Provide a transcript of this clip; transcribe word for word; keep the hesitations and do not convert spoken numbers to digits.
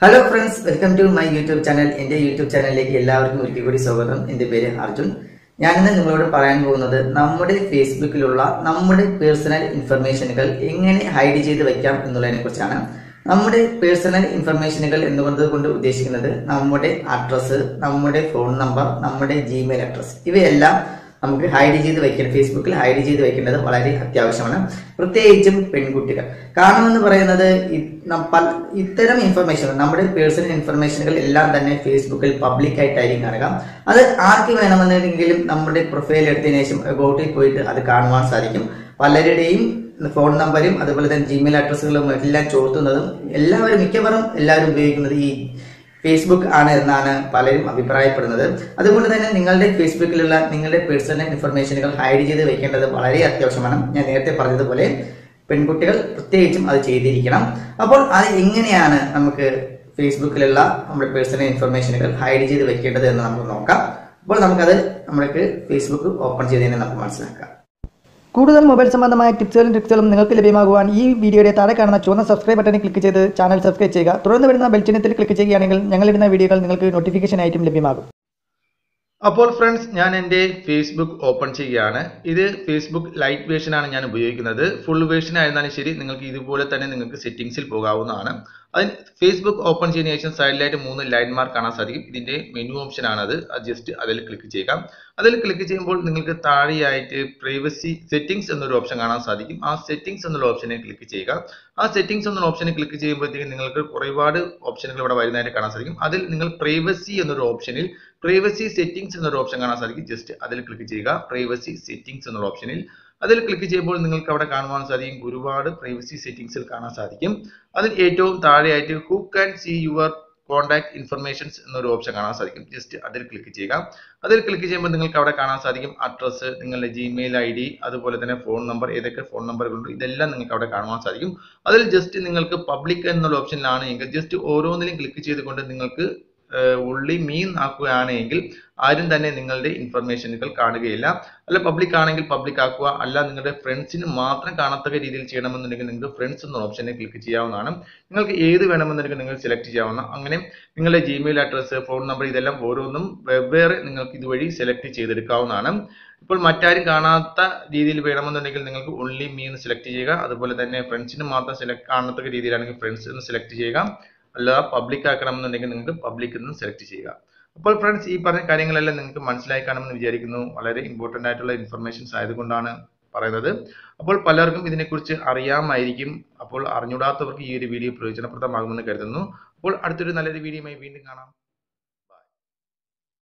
Hello friends, welcome to my YouTube channel. In the YouTube channel, like എല്ലാവർക്കും ഒരുക്കി കൂടി സ്വാഗതം. എൻ്റെ പേര് അർജുൻ. ഞാൻ ഇന്ന് നിങ്ങളോട് പറയാൻ പോകുന്നത് നമ്മുടെ ഫേസ്ബുക്കിലുള്ള നമ്മുടെ പേഴ്സണൽ ഇൻഫർമേഷനുകൾ എങ്ങനെ ഹൈഡ് ചെയ്തു വെക്കാം എന്നുള്ളതിനെക്കുറിച്ചാണ്. നമ്മുടെ പേഴ്സണൽ ഇൻഫർമേഷനുകൾ എന്ന് പറഞ്ഞുകൊണ്ട് ഉദ്ദേശിക്കുന്നത് നമ്മുടെ അഡ്രസ്സ്, നമ്മുടെ ഫോൺ നമ്പർ, നമ്മുടെ ജിമെയിൽ അഡ്രസ്സ് ഇവയെല്ലാം നമുക്ക് ഹൈഡ് ചെയ്തു വെക്കണം. ഫേസ്ബുക്കിൽ ഹൈഡ് ചെയ്തു വെക്കേണ്ടത് വളരെ അത്യാവശ്യമാണ്, പ്രത്യേകിച്ചും പെൺകുട്ടികൾ. കാരണം എന്ന് പറയുന്നത് ഇത്തരം ഇൻഫർമേഷൻ, നമ്മുടെ പേഴ്സണൽ ഇൻഫർമേഷനുകൾ എല്ലാം തന്നെ ഫേസ്ബുക്കിൽ പബ്ലിക് ആയിട്ടായിരിക്കും കാണുക. അത് ആർക്ക് വേണമെന്നുണ്ടെങ്കിലും നമ്മുടെ പ്രൊഫൈൽ എടുത്തതിനു ശേഷം അബൌട്ടിൽ പോയിട്ട് അത് കാണുവാൻ സാധിക്കും. പലരുടെയും ഫോൺ നമ്പരും അതുപോലെ തന്നെ ജിമെയിൽ അഡ്രസ്സുകളും എല്ലാം ചോർത്തുന്നതും എല്ലാവരും മിക്കവാറും എല്ലാവരും ഉപയോഗിക്കുന്നത് ഈ ഫേസ്ബുക്ക് ആണ് എന്നാണ് പലരും അഭിപ്രായപ്പെടുന്നത്. അതുകൊണ്ട് തന്നെ നിങ്ങളുടെ ഫേസ്ബുക്കിലുള്ള നിങ്ങളുടെ പേഴ്സണൽ ഇൻഫർമേഷനുകൾ ഹൈഡ് ചെയ്ത് വെക്കേണ്ടത് വളരെ അത്യാവശ്യമാണ്. ഞാൻ നേരത്തെ പറഞ്ഞതുപോലെ പെൺകുട്ടികൾ പ്രത്യേകിച്ചും അത് ചെയ്തിരിക്കണം. അപ്പോൾ അത് എങ്ങനെയാണ് നമുക്ക് ഫേസ്ബുക്കിലുള്ള നമ്മുടെ പേഴ്സണൽ ഇൻഫർമേഷനുകൾ ഹൈഡ് ചെയ്ത് വെക്കേണ്ടത് എന്ന് നമുക്ക് നോക്കാം. അപ്പോൾ നമുക്കത് നമ്മൾക്ക് ഫേസ്ബുക്ക് ഓപ്പൺ ചെയ്തതിനെ നമുക്ക് മനസ്സിലാക്കാം. കൂടുതൽ മൊബൈൽ സംബന്ധമായ ടിപ്സുകളും ട്രിക്സുകളും നിങ്ങൾക്ക് ലഭ്യമാകുവാൻ ഈ വീഡിയോയുടെ താഴെ കാണുന്ന ചുവന്ന സബ്സ്ക്രൈബ് ബട്ടണിൽ ക്ലിക്ക് ചെയ്ത് ചാനൽ സബ്സ്ക്രൈബ് ചെയ്യുക. തുടർന്ന് വരുന്ന ബെൽ ചിഹ്നത്തിൽ ക്ലിക്ക് ചെയ്യുകയാണെങ്കിൽ ഞങ്ങളിടുന്ന വീഡിയോകൾ നിങ്ങൾക്ക് നോട്ടിഫിക്കേഷൻ ആയിട്ടും ലഭ്യമാകും. അപ്പോൾ ഫ്രണ്ട്സ്, ഞാൻ എൻ്റെ ഫേസ്ബുക്ക് ഓപ്പൺ ചെയ്യുകയാണ്. ഇത് ഫേസ്ബുക്ക് ലൈറ്റ് വേർഷനാണ് ഞാൻ ഉപയോഗിക്കുന്നത്. ഫുൾ വേർഷൻ ആയിരുന്നാലും ശരി, നിങ്ങൾക്ക് ഇതുപോലെ തന്നെ നിങ്ങൾക്ക് സെറ്റിംഗ്സിൽ പോകാവുന്നതാണ്. അതിന് ഫേസ്ബുക്ക് ഓപ്പൺ ചെയ്യുന്ന ശേഷം സൈഡിലായിട്ട് മൂന്ന് ലൈൻ മാർക്ക് കാണാൻ സാധിക്കും. ഇതിൻ്റെ മെനു ഓപ്ഷൻ ആണത്. ജസ്റ്റ് അതിൽ ക്ലിക്ക് ചെയ്യുക. അതിൽ ക്ലിക്ക് ചെയ്യുമ്പോൾ നിങ്ങൾക്ക് താഴെയായിട്ട് പ്രൈവസി സെറ്റിംഗ്സ് എന്നൊരു ഓപ്ഷൻ കാണാൻ സാധിക്കും. ആ സെറ്റിംഗ്സ് എന്നുള്ള ഓപ്ഷനെ ക്ലിക്ക് ചെയ്യുക. ആ സെറ്റിംഗ്സ് എന്നുള്ള ഓപ്ഷനെ ക്ലിക്ക് ചെയ്യുമ്പോഴത്തേക്കും നിങ്ങൾക്ക് ഒരുപാട് ഓപ്ഷനുകൾ ഇവിടെ വരുന്നതായിട്ട് കാണാൻ സാധിക്കും. അതിൽ നിങ്ങൾ പ്രൈവസി എന്നൊരു ഓപ്ഷനിൽ പ്രൈവസി സെറ്റിംഗ്സ് എന്നൊരു ഓപ്ഷൻ കാണാൻ സാധിക്കും. ജസ്റ്റ് അതിൽ ക്ലിക്ക് ചെയ്യുക. പ്രൈവസി സെറ്റിംഗ്സ് എന്നുള്ള ഓപ്ഷനിൽ അതിൽ ക്ലിക്ക് ചെയ്യുമ്പോൾ നിങ്ങൾക്ക് അവിടെ കാണുവാൻ സാധിക്കും ഒരുപാട് പ്രൈവസി സെറ്റിംഗ്സിൽ കാണാൻ സാധിക്കും. അതിൽ ഏറ്റവും താഴെയായിട്ട് who can see your contact informations എന്നൊരു ഓപ്ഷൻ കാണാൻ സാധിക്കും. ജസ്റ്റ് അതിൽ ക്ലിക്ക് ചെയ്യുക. അതിൽ ക്ലിക്ക് ചെയ്യുമ്പോൾ നിങ്ങൾക്ക് അവിടെ കാണാൻ സാധിക്കും അഡ്രസ്സ്, നിങ്ങളുടെ ജിമെയിൽ ഐ ഡി, അതുപോലെ തന്നെ ഫോൺ നമ്പർ, ഏതൊക്കെ ഫോൺ നമ്പറുകളുണ്ട് ഇതെല്ലാം നിങ്ങൾക്ക് അവിടെ കാണുവാൻ സാധിക്കും. അതിൽ ജസ്റ്റ് നിങ്ങൾക്ക് പബ്ലിക് എന്നുള്ള ഓപ്ഷനിലാണ് എങ്കിൽ ജസ്റ്റ് ഓരോന്നിലും ക്ലിക്ക് ചെയ്തുകൊണ്ട് നിങ്ങൾക്ക് ഉള്ളി മീൻ ആക്കുകയാണെങ്കിൽ ആരും തന്നെ നിങ്ങളുടെ ഇൻഫർമേഷനുകൾ കാണുകയില്ല. അല്ല പബ്ലിക് ആണെങ്കിൽ പബ്ലിക് ആക്കുക, അല്ല നിങ്ങളുടെ ഫ്രണ്ട്സിന് മാത്രം കാണത്തക്ക രീതിയിൽ ചെയ്യണമെന്നുണ്ടെങ്കിൽ നിങ്ങൾക്ക് ഫ്രണ്ട്സ് എന്ന ഓപ്ഷനെ ക്ലിക്ക് ചെയ്യാവുന്നതാണ്. നിങ്ങൾക്ക് ഏത് വേണമെന്നുണ്ടെങ്കിൽ നിങ്ങൾ സെലക്ട് ചെയ്യാവുന്ന അങ്ങനെ നിങ്ങളുടെ ജിമെയിൽ അഡ്രസ്സ്, ഫോൺ നമ്പർ ഇതെല്ലാം ഓരോന്നും വെവ്വേറെ നിങ്ങൾക്ക് ഇതുവഴി സെലക്ട് ചെയ്തെടുക്കാവുന്നതാണ്. ഇപ്പോൾ മറ്റാരും കാണാത്ത രീതിയിൽ വേണമെന്നുണ്ടെങ്കിൽ നിങ്ങൾക്ക് ഉള്ളി മീൻ സെലക്ട് ചെയ്യുക. അതുപോലെ തന്നെ ഫ്രണ്ട്സിന് മാത്രം സെലക്ട് കാണത്തക്ക രീതിയിലാണെങ്കിൽ ഫ്രണ്ട്സ് എന്ന് സെലക്ട് ചെയ്യുക. അല്ല പബ്ലിക് ആക്കണമെന്നുണ്ടെങ്കിൽ നിങ്ങൾക്ക് പബ്ലിക് എന്ന് സെലക്ട് ചെയ്യുക. അപ്പോൾ ഫ്രണ്ട്സ്, ഈ പറഞ്ഞ കാര്യങ്ങളെല്ലാം നിങ്ങൾക്ക് മനസ്സിലായി കാണുമെന്ന് വിചാരിക്കുന്നു. വളരെ ഇമ്പോർട്ടൻ്റ് ആയിട്ടുള്ള ഇൻഫർമേഷൻസ് ആയതുകൊണ്ടാണ് പറയുന്നത്. അപ്പോൾ പലർക്കും ഇതിനെക്കുറിച്ച് അറിയാമായിരിക്കും. അപ്പോൾ അറിഞ്ഞൂടാത്തവർക്ക് ഈ ഒരു വീഡിയോ പ്രയോജനപ്രദമാകുമെന്ന് കരുതുന്നു. അപ്പോൾ അടുത്തൊരു നല്ലൊരു വീഡിയോയുമായി വീണ്ടും കാണാം.